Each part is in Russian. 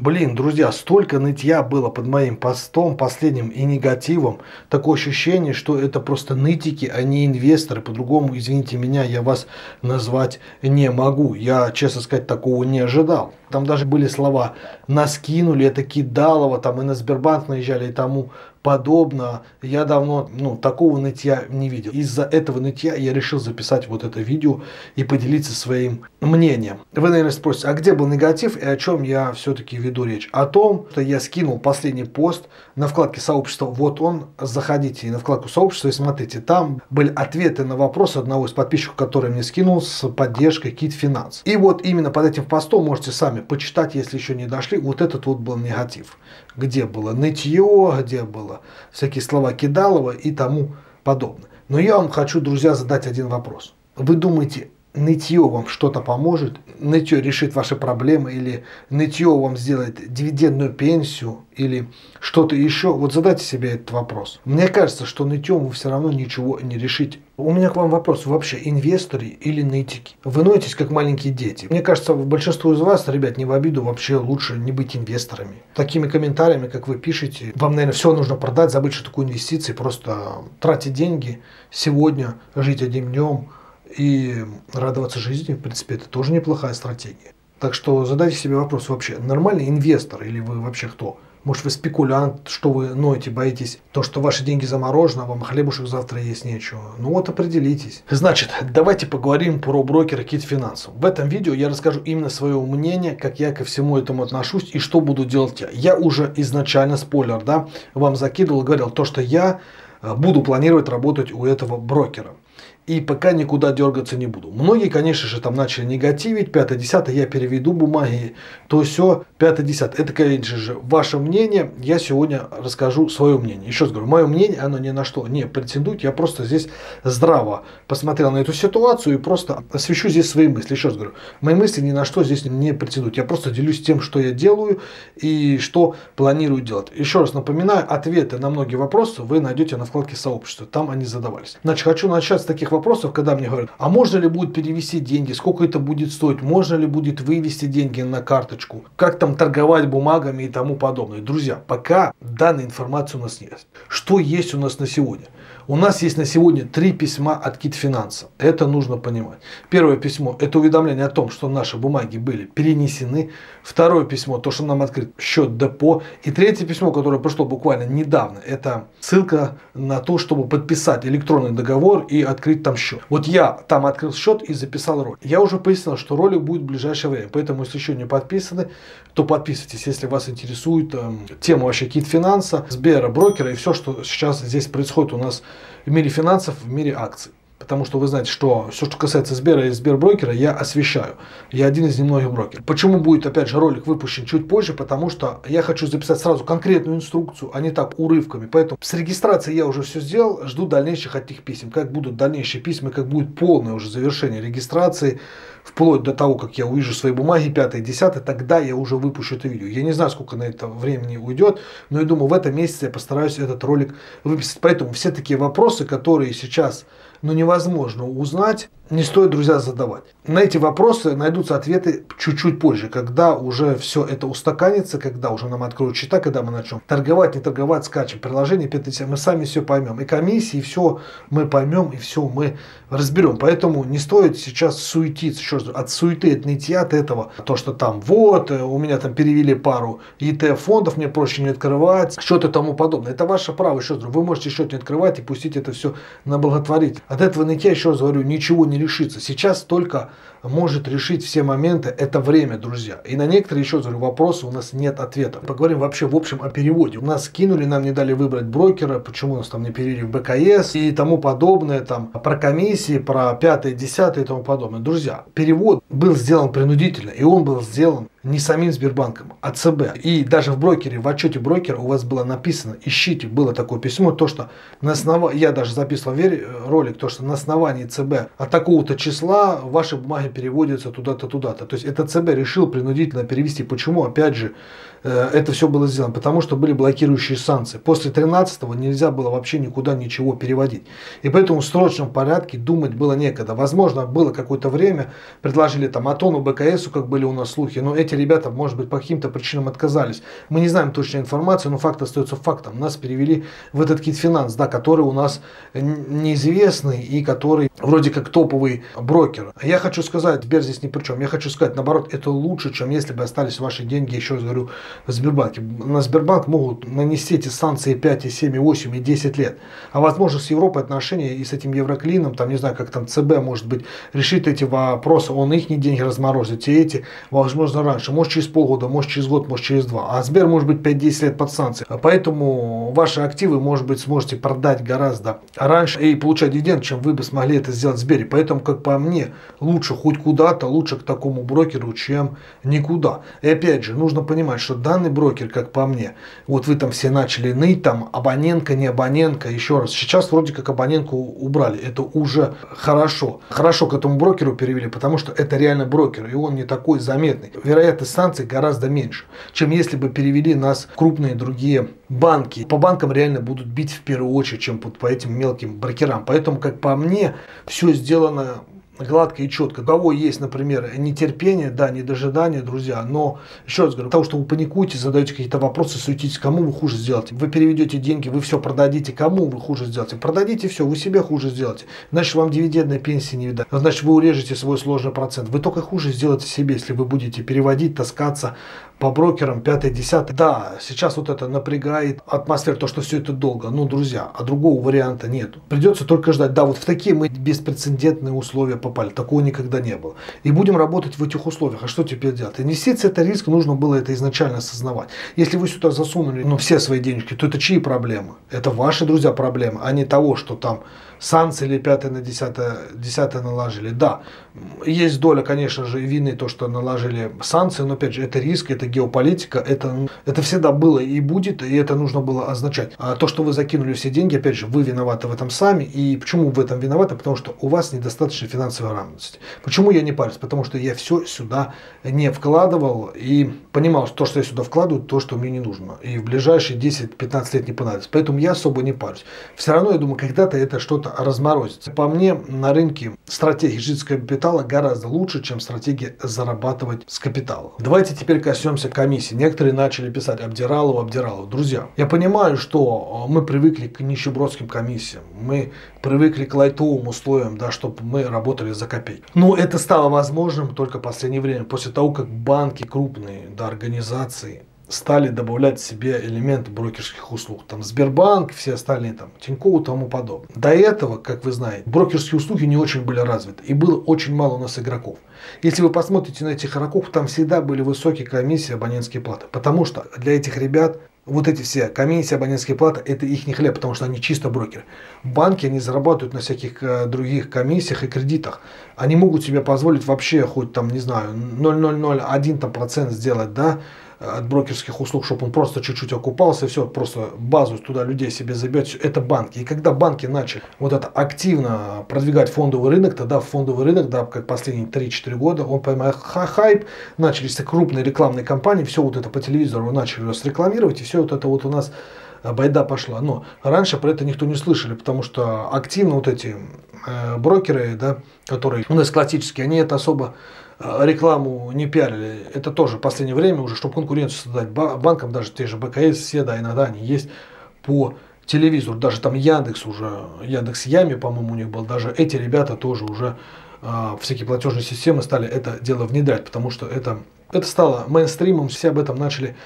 Блин, друзья, столько нытья было под моим постом последним и негативом. Такое ощущение, что это просто нытики, а не инвесторы. По-другому, извините меня, я вас назвать не могу. Я, честно сказать, такого не ожидал. Там даже были слова «нас кинули», это кидалово, там и на Сбербанк наезжали и тому подобное. Я давно такого нытья не видел. Из-за этого нытья я решил записать вот это видео и поделиться своим мнением. Вы, наверное, спросите, а где был негатив и о чем я все-таки веду речь? О том, что я скинул последний пост на вкладке сообщества. Вот он, заходите и на вкладку сообщества и смотрите. Там были ответы на вопрос одного из подписчиков, который мне скинул с поддержкой КИТ Финанс. И вот именно под этим постом можете сами почитать, если еще не дошли. Вот этот вот был негатив, где было нытье, где было всякие слова кидалово и тому подобное. Но я вам хочу, друзья, задать один вопрос. Вы думаете, нытье вам что-то поможет? Нытье решит ваши проблемы? Или нытье вам сделает дивидендную пенсию? Или что-то еще? Вот задайте себе этот вопрос. Мне кажется, что нытьем вы все равно ничего не решите. У меня к вам вопрос. Вы вообще инвесторы или нытики? Вы ноетесь, как маленькие дети. Мне кажется, большинству из вас, ребят, не в обиду, вообще лучше не быть инвесторами. Такими комментариями, как вы пишете, вам, наверное, все нужно продать, забыть, что такое инвестиции, просто тратить деньги сегодня, жить одним днем, и радоваться жизни, в принципе, это тоже неплохая стратегия. Так что задайте себе вопрос, вообще нормальный инвестор или вы вообще кто? Может, вы спекулянт, что вы ноете, боитесь то, что ваши деньги заморожены, а вам хлебушек завтра есть нечего. Ну вот определитесь. Значит, давайте поговорим про брокера КИТ Финанс. В этом видео я расскажу именно свое мнение, как я ко всему этому отношусь и что буду делать я. Я уже изначально, спойлер, да, вам закидывал, говорил то, что я буду планировать работать у этого брокера. И пока никуда дергаться не буду. Многие, конечно же, там начали негативить. 5-10, я переведу бумаги, то все 5-10. Это, конечно же, ваше мнение. Я сегодня расскажу свое мнение. Еще раз говорю, мое мнение, оно ни на что не претендует. Я просто здесь здраво посмотрел на эту ситуацию и просто освещу здесь свои мысли. Еще раз говорю, мои мысли ни на что здесь не претендуют. Я просто делюсь тем, что я делаю и что планирую делать. Еще раз напоминаю, ответы на многие вопросы вы найдете на вкладке сообщества. Там они задавались. Значит, хочу начать с таких вопросов. Когда мне говорят, а можно ли будет перевести деньги, сколько это будет стоить, можно ли будет вывести деньги на карточку, как там торговать бумагами и тому подобное. Друзья, пока данной информации у нас нет. Что есть у нас на сегодня? У нас есть на сегодня 3 письма от КИТ Финанса. Это нужно понимать. Первое письмо – это уведомление о том, что наши бумаги были перенесены. Второе письмо – то, что нам открыт счет депо. И третье письмо, которое пришло буквально недавно – это ссылка на то, чтобы подписать электронный договор и открыть там счет. Вот я там открыл счет и записал ролик. Я уже пояснил, что ролик будет в ближайшее время. Поэтому, если еще не подписаны, то подписывайтесь, если вас интересует тема вообще КИТ Финанса, Сбера, брокера и все, что сейчас здесь происходит у нас в мире финансов, в мире акций. Потому что вы знаете, что все, что касается Сбера и Сберброкера, я освещаю. Я один из немногих брокеров. Почему будет, опять же, ролик выпущен чуть позже? Потому что я хочу записать сразу конкретную инструкцию, а не так урывками. Поэтому с регистрацией я уже все сделал. Жду дальнейших от них писем. Как будут дальнейшие письма, как будет полное уже завершение регистрации, вплоть до того, как я увижу свои бумаги, 5-10, тогда я уже выпущу это видео. Я не знаю, сколько на это времени уйдет, но я думаю, в этом месяце я постараюсь этот ролик выписать. Поэтому все такие вопросы, которые сейчас невозможно узнать, не стоит, друзья, задавать. На эти вопросы найдутся ответы чуть-чуть позже, когда уже все это устаканится, когда уже нам откроют счета, когда мы начнем торговать, не торговать, скачем приложение, мы сами все поймем. И комиссии, и все мы поймем, и все мы разберем. Поэтому не стоит сейчас суетиться. Еще раз, от суеты, от нытья, от этого, то, что там вот, у меня там перевели пару ETF-фондов, мне проще не открывать, что-то тому подобное. Это ваше право, еще раз, вы можете счет не открывать и пустить это все на благотворительность. От этого нытья, еще раз говорю, ничего не решится. Сейчас только может решить все моменты это время, друзья. И на некоторые, еще говорю, вопросы у нас нет ответа. Поговорим вообще в общем о переводе. У нас кинули, нам не дали выбрать брокера, почему нас там не перевели в БКС и тому подобное, там про комиссии, про 5-10 и тому подобное. Друзья, перевод был сделан принудительно, и он был сделан не самим Сбербанком, а ЦБ. И даже в брокере, в отчете брокера у вас было написано, ищите, было такое письмо, то, что на основании, я даже записывал ролик, то, что на основании ЦБ от такого-то числа ваши бумаги деньгами переводится туда-то, туда-то. То есть это ЦБ решил принудительно перевести. Почему, опять же, это все было сделано? Потому что были блокирующие санкции. После 13-го нельзя было вообще никуда ничего переводить. И поэтому в срочном порядке думать было некогда. Возможно, было какое-то время, предложили там АТОНу, БКСу, как были у нас слухи, но эти ребята, может быть, по каким-то причинам отказались. Мы не знаем точной информации, но факт остается фактом. Нас перевели в этот КИТ Финанс, да, который у нас неизвестный и который вроде как топовый брокер. Я хочу сказать, Сбер здесь ни при чем. Я хочу сказать, наоборот, это лучше, чем если бы остались ваши деньги, еще раз говорю, в Сбербанке. На Сбербанк могут нанести эти санкции 5, и 7, и 8, и 10 лет. А возможно, с Европой отношения и с этим Евроклином, там, не знаю, как там ЦБ, может быть, решит эти вопросы, он их деньги разморозит, и эти, возможно, раньше. Может, через полгода, может, через год, может, через два. А Сбер может быть 5-10 лет под санкции. Поэтому ваши активы, может быть, сможете продать гораздо раньше и получать дивиденд, чем вы бы смогли это сделать в Сбере. Поэтому, как по мне, лучше хоть куда-то, лучше к такому брокеру, чем никуда. И опять же, нужно понимать, что данный брокер, как по мне, вот вы там все начали ныть, там абонентка, не абонентка, еще раз. Сейчас вроде как абонентку убрали, это уже хорошо. Хорошо к этому брокеру перевели, потому что это реально брокер, и он не такой заметный. Вероятность санкций гораздо меньше, чем если бы перевели нас крупные другие банки. По банкам реально будут бить в первую очередь, чем по этим мелким брокерам. Поэтому, как по мне, все сделано гладко и четко. У кого есть, например, нетерпение, да, недожидание, друзья, но еще раз говорю, потому что вы паникуете, задаете какие-то вопросы, суетитесь, кому вы хуже сделаете. Вы переведете деньги, вы все продадите, кому вы хуже сделаете. Продадите все, вы себе хуже сделаете. Значит, вам дивидендной пенсии не видать. Значит, вы урежете свой сложный процент. Вы только хуже сделаете себе, если вы будете переводить, таскаться по брокерам 5-10. Да, сейчас вот это напрягает атмосферу, то, что все это долго. Ну, друзья, а другого варианта нет. Придется только ждать. Да, вот в такие мы беспрецедентные условия попали. Такого никогда не было. И будем работать в этих условиях. А что теперь делать? Инвестиции — это риск, нужно было это изначально осознавать. Если вы сюда засунули, ну, все свои денежки, то это чьи проблемы? Это ваши, друзья, проблемы, а не того, что там санкции или 5-10 наложили. Да, есть доля, конечно же, вины то, что наложили санкции, но опять же, это риск, это геополитика, это всегда было и будет, и это нужно было означать. А то, что вы закинули все деньги, опять же, вы виноваты в этом сами. И почему в этом виноваты? Потому что у вас недостаточно финансовой грамотности. Почему я не парюсь? Потому что я все сюда не вкладывал и понимал, что то, что я сюда вкладываю, то, что мне не нужно. И в ближайшие 10-15 лет не понадобится. Поэтому я особо не парюсь. Все равно, я думаю, когда-то это что-то разморозится. По мне, на рынке стратегия жить с капитала гораздо лучше, чем стратегия зарабатывать с капитала. Давайте теперь коснемся комиссии. Некоторые начали писать обдиралов. Друзья, я понимаю, что мы привыкли к нищебродским комиссиям, мы привыкли к лайтовым условиям, да, чтобы мы работали за копейки. Но это стало возможным только в последнее время, после того, как банки крупные, да, организации стали добавлять себе элементы брокерских услуг. Там Сбербанк, все остальные, там Тинькофф и тому подобное. До этого, как вы знаете, брокерские услуги не очень были развиты. И было очень мало у нас игроков. Если вы посмотрите на этих игроков, там всегда были высокие комиссии, абонентские платы. Потому что для этих ребят вот эти все комиссии, абонентские платы, это их не хлеб, потому что они чисто брокеры. Банки, они зарабатывают на всяких других комиссиях и кредитах. Они могут себе позволить вообще хоть там, не знаю, 0,001% сделать, да, от брокерских услуг, чтобы он просто чуть-чуть окупался, и все, просто базу туда людей себе забьет, это банки. И когда банки начали вот это активно продвигать фондовый рынок, тогда фондовый рынок, да, как последние 3-4 года, он поймал хайп, начались крупные рекламные кампании, все вот это по телевизору начали нас рекламировать, и все вот это вот у нас байда пошла. Но раньше про это никто не слышали, потому что активно вот эти брокеры, да, которые у нас классические, они это особо рекламу не пиарили. Это тоже в последнее время уже, чтобы конкуренцию создать банкам, даже те же БКС, все, да, иногда они есть по телевизору. Даже там Яндекс уже, Яндекс Ями, по-моему, у них был, даже эти ребята тоже уже всякие платежные системы стали это дело внедрять, потому что это стало мейнстримом, все об этом начали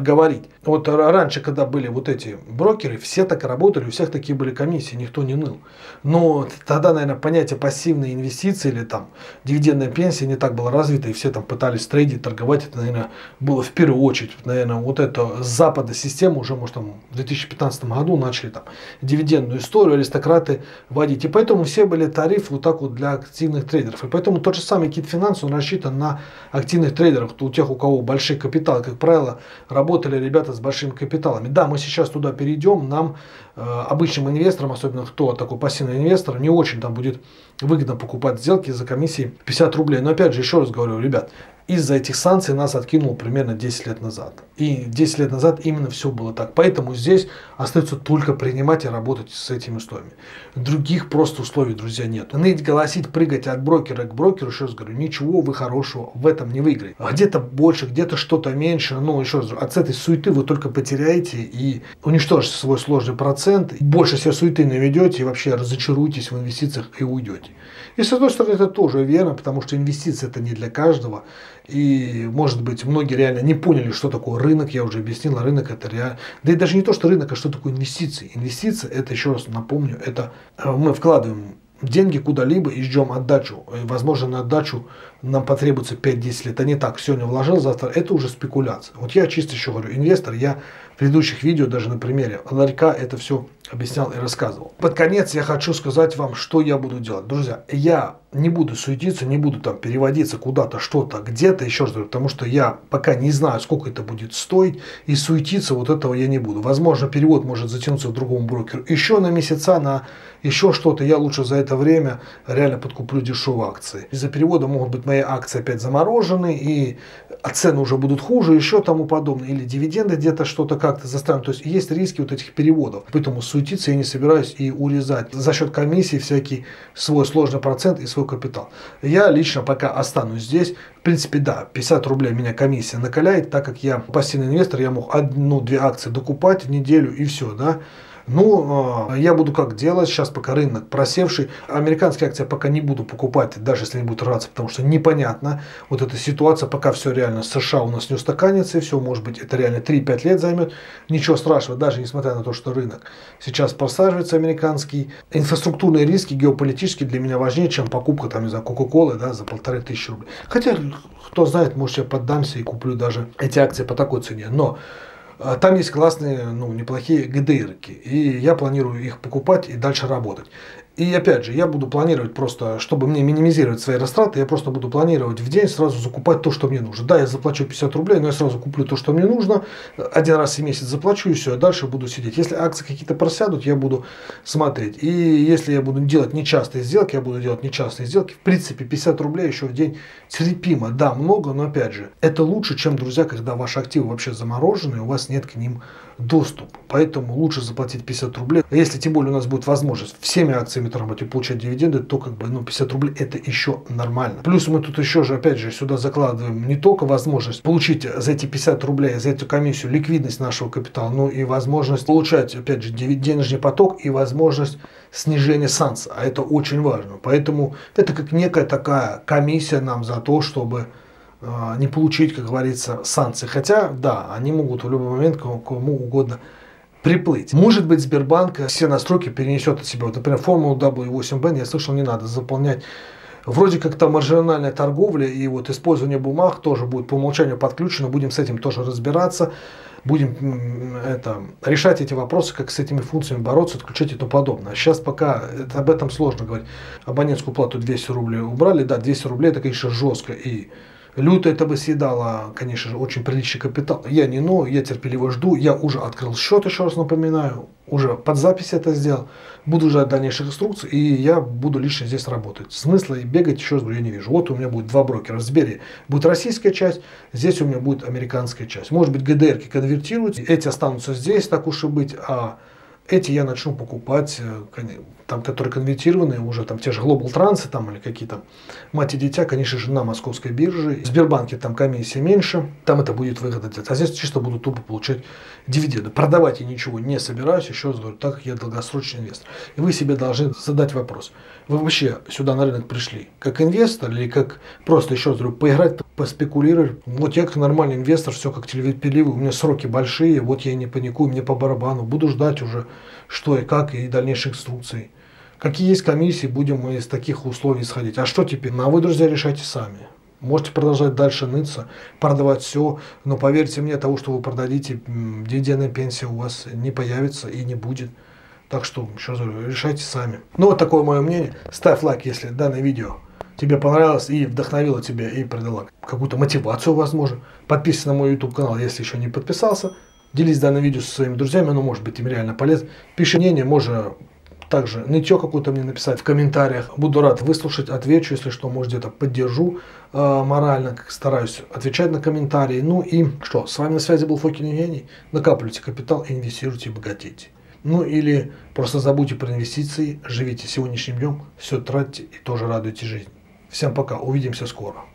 говорить. Вот раньше, когда были вот эти брокеры, все так работали, у всех такие были комиссии, никто не ныл. Но тогда, наверное, понятие пассивные инвестиции или там дивидендная пенсия не так было развито, и все там пытались трейдить, торговать. Это, наверное, было в первую очередь. Наверное, вот эта с запада система уже, может, там в 2015 году начали там дивидендную историю аристократы вводить. И поэтому все были тарифы вот так вот для активных трейдеров. И поэтому тот же самый КИТ Финанс, он рассчитан на активных трейдеров, у тех, у кого большие капиталы, как правило, работали ребята с большими капиталами. Да, мы сейчас туда перейдем, нам, обычным инвесторам, особенно кто такой пассивный инвестор, не очень там будет выгодно покупать сделки за комиссии 50 рублей. Но опять же, еще раз говорю, ребят, из-за этих санкций нас откинуло примерно 10 лет назад. И 10 лет назад именно все было так. Поэтому здесь остается только принимать и работать с этими условиями. Других просто условий, друзья, нет. Ныть, голосить, прыгать от брокера к брокеру, еще раз говорю, ничего вы хорошего в этом не выиграете. Где-то больше, где-то что-то меньше. Ну, еще раз, от этой суеты вы только потеряете и уничтожите свой сложный процент. Больше себе суеты наведете и вообще разочаруетесь в инвестициях и уйдете. И с одной стороны, это тоже верно, потому что инвестиции это не для каждого. И, может быть, многие реально не поняли, что такое рынок. Я уже объяснил, рынок это реально... Да и даже не то, что рынок, а что такое инвестиции. Инвестиции, это, еще раз напомню, это мы вкладываем деньги куда-либо и ждем отдачу. И, возможно, на отдачу нам потребуется 5-10 лет. А не так, сегодня вложил, завтра. Это уже спекуляция. Вот я чисто еще говорю, инвестор, я в предыдущих видео даже на примере ларька это все объяснял и рассказывал. Под конец я хочу сказать вам, что я буду делать. Друзья, я не буду суетиться, не буду там переводиться куда-то, что-то, где-то, еще раз говорю, потому что я пока не знаю, сколько это будет стоить, и суетиться вот этого я не буду. Возможно, перевод может затянуться к другому брокеру еще на месяца, на еще что-то. Я лучше за это время реально подкуплю дешевые акции. Из-за перевода могут быть мои акции опять заморожены, и цены уже будут хуже, еще тому подобное. Или дивиденды где-то что-то как-то застанут. То есть есть риски вот этих переводов. Поэтому суетиться я не собираюсь и урезать за счет комиссии всякий свой сложный процент и свой капитал. Я лично пока останусь здесь. В принципе, да, 50 рублей меня комиссия накаляет, так как я пассивный инвестор, я мог 1-2 акции докупать в неделю и все, да. Ну, я буду как делать, сейчас пока рынок просевший, американские акции я пока не буду покупать, даже если они будут рваться, потому что непонятно, вот эта ситуация, пока все реально, США у нас не устаканится, и все, может быть, это реально 3-5 лет займет, ничего страшного, даже несмотря на то, что рынок сейчас просаживается американский, инфраструктурные риски геополитические для меня важнее, чем покупка там, не знаю, Кока-Колы, да, за 1500 рублей, хотя, кто знает, может, я поддамся и куплю даже эти акции по такой цене, но... Там есть классные, ну, неплохие ГДРки, и я планирую их покупать и дальше работать. И опять же, я буду планировать просто, чтобы мне минимизировать свои растраты, я просто буду планировать в день сразу закупать то, что мне нужно. Да, я заплачу 50 рублей, но я сразу куплю то, что мне нужно, один раз в месяц заплачу и все, а дальше буду сидеть. Если акции какие-то просядут, я буду смотреть. И если я буду делать нечастые сделки, в принципе, 50 рублей еще в день терпимо. Да, много, но опять же, это лучше, чем, друзья, когда ваши активы вообще заморожены, и у вас нет к ним доступ, поэтому лучше заплатить 50 рублей, если тем более у нас будет возможность всеми акциями работать и получать дивиденды, то как бы, ну, 50 рублей это еще нормально. Плюс мы тут еще же, опять же, сюда закладываем не только возможность получить за эти 50 рублей, за эту комиссию ликвидность нашего капитала, но и возможность получать, опять же, денежный поток и возможность снижения санкций, а это очень важно, поэтому это как некая такая комиссия нам за то, чтобы не получить, как говорится, санкции. Хотя, да, они могут в любой момент кому угодно приплыть. Может быть, Сбербанк все настройки перенесет от себя. Вот, например, формулу W8BEN, я слышал, не надо заполнять. Вроде как там маржинальная торговля и вот использование бумаг тоже будет по умолчанию подключено. Будем с этим тоже разбираться. Будем решать эти вопросы, как с этими функциями бороться, отключать и тому подобное. Сейчас пока об этом сложно говорить. Абонентскую плату 200 рублей убрали. Да, 200 рублей это, конечно, жестко и... Люто это бы съедало, конечно же, очень приличный капитал. Я не но, я терпеливо жду, я уже открыл счет, еще раз напоминаю, уже под запись это сделал, буду ждать дальнейших инструкций, и я буду лично здесь работать. Смысла и бегать, еще раз говорю, я не вижу. Вот у меня будет два брокера в Сбере, будет российская часть, здесь у меня будет американская часть. Может быть, ГДРки конвертируются, эти останутся здесь, так уж и быть, а... Эти я начну покупать, там, которые конвертированы, уже там те же Global Trans там, или какие-то мать и дитя, конечно же, на московской бирже. В Сбербанке там комиссия меньше, там это будет выгодно делать. А здесь чисто буду тупо получать дивиденды. Продавать я ничего не собираюсь, еще раз говорю, так как я долгосрочный инвестор. И вы себе должны задать вопрос. Вы вообще сюда на рынок пришли как инвестор или как просто, еще раз говорю, поиграть, поспекулировать? Вот я как нормальный инвестор, все как телевизор, у меня сроки большие, вот я не паникую, мне по барабану, буду ждать уже, что и как, и дальнейшие инструкции. Какие есть комиссии, будем мы из таких условий исходить. А что теперь? Ну, а вы, друзья, решайте сами. Можете продолжать дальше ныться, продавать все, но поверьте мне, того, что вы продадите, дивидендная пенсия у вас не появится и не будет. Так что, еще раз говорю, решайте сами. Ну, вот такое мое мнение. Ставь лайк, если данное видео тебе понравилось и вдохновило тебя, и придало какую-то мотивацию, возможно. Подписывайся на мой YouTube канал, если еще не подписался. Делись данным видео со своими друзьями, оно может быть им реально полезно. Пиши мнение, можно также нытье какое-то мне написать в комментариях. Буду рад выслушать, отвечу, если что, может где-то поддержу морально, как стараюсь отвечать на комментарии. Ну и что, с вами на связи был Фокин Евгений. Накапливайте капитал, инвестируйте и богатейте. Ну или просто забудьте про инвестиции, живите сегодняшним днем, все тратьте и тоже радуйте жизнь. Всем пока, увидимся скоро.